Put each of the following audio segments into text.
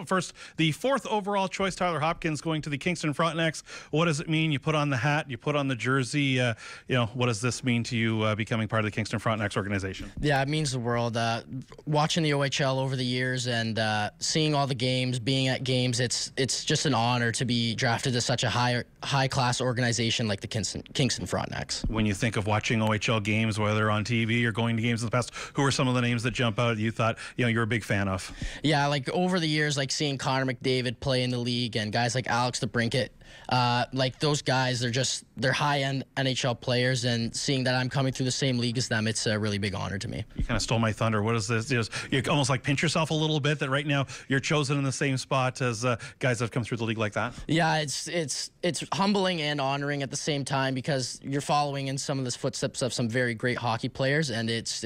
But first, the 4th overall choice, Tyler Hopkins, going to the Kingston Frontenacs. What does it mean? You put on the hat, you put on the jersey. What does this mean to you becoming part of the Kingston Frontenacs organization? Yeah, it means the world. Watching the OHL over the years and seeing all the games, being at games, it's just an honor to be drafted to such a high-class organization like the Kingston Frontenacs. When you think of watching OHL games, whether on TV or going to games in the past, who are some of the names that jump out you thought you're a big fan of? Yeah, like over the years, like seeing Connor McDavid play in the league and guys like Alex DeBrincat, like those guys, they're high-end NHL players, and seeing that I'm coming through the same league as them, it's a really big honor to me. You kind of stole my thunder. What is this? You almost like pinch yourself a little bit that right now you're chosen in the same spot as guys that have come through the league like that? Yeah, it's humbling and honoring at the same time, because you're following in some of the footsteps of some very great hockey players, and it's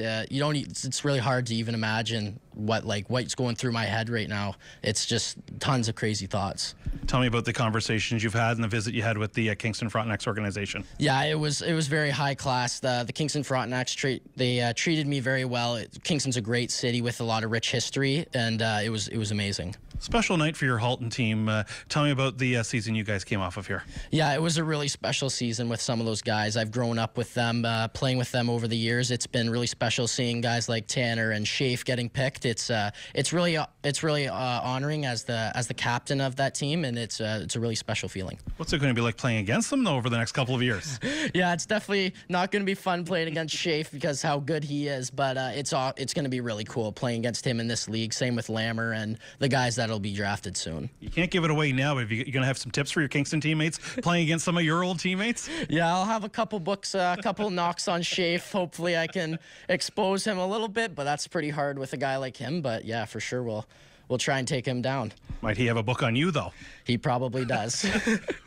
really hard to even imagine what's going through my head right now. It's just tons of crazy thoughts. Tell me about the conversations you've had and the visit you had with the Kingston Frontenacs organization. Yeah, it was very high class. The Kingston Frontenacs treated me very well. Kingston's a great city with a lot of rich history, and it was amazing. Special night for your Halton team. Tell me about the season you guys came off of here. Yeah, it was a really special season with some of those guys. I've grown up with them, playing with them over the years. It's been really special seeing guys like Tanner and Schaaf getting picked. It's really honoring as the captain of that team, and it's a really special feeling. What's it going to be like playing against them though over the next couple of years? Yeah, it's definitely not going to be fun playing against Schaaf because how good he is, but it's going to be really cool playing against him in this league. Same with Lammer and the guys that will be drafted soon. You can't give it away now, but you're going to have some tips for your Kingston teammates playing against some of your old teammates? Yeah, I'll have a couple books, a couple knocks on Schaaf. Hopefully I can expose him a little bit, but that's pretty hard with a guy like him. But yeah, for sure we'll try and take him down. Might he have a book on you, though? He probably does.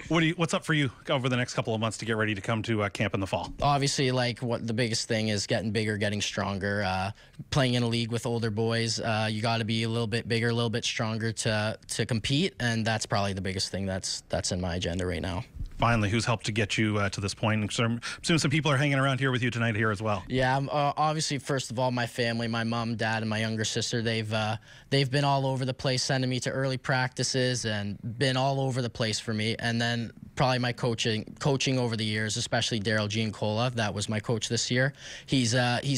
What's up for you over the next couple of months to get ready to come to camp in the fall? Obviously, like the biggest thing is getting bigger, getting stronger. Playing in a league with older boys, you got to be a little bit bigger, a little bit stronger to compete, and that's probably the biggest thing that's in my agenda right now. Finally, who's helped to get you to this point? I'm assuming some people are hanging around here with you tonight here as well. Yeah, obviously, first of all, my family, my mom, dad, and my younger sister, they've been all over the place, sending me to early practices and been all over the place for me. And then probably my coaching over the years, especially Daryl G. That was my coach this year. He's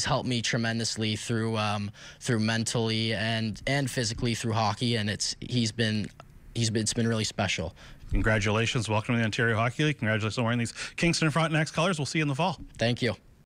helped me tremendously through mentally and physically through hockey, and it's been really special. Congratulations. Welcome to the Ontario Hockey League. Congratulations on wearing these Kingston Frontenacs colors. We'll see you in the fall. Thank you.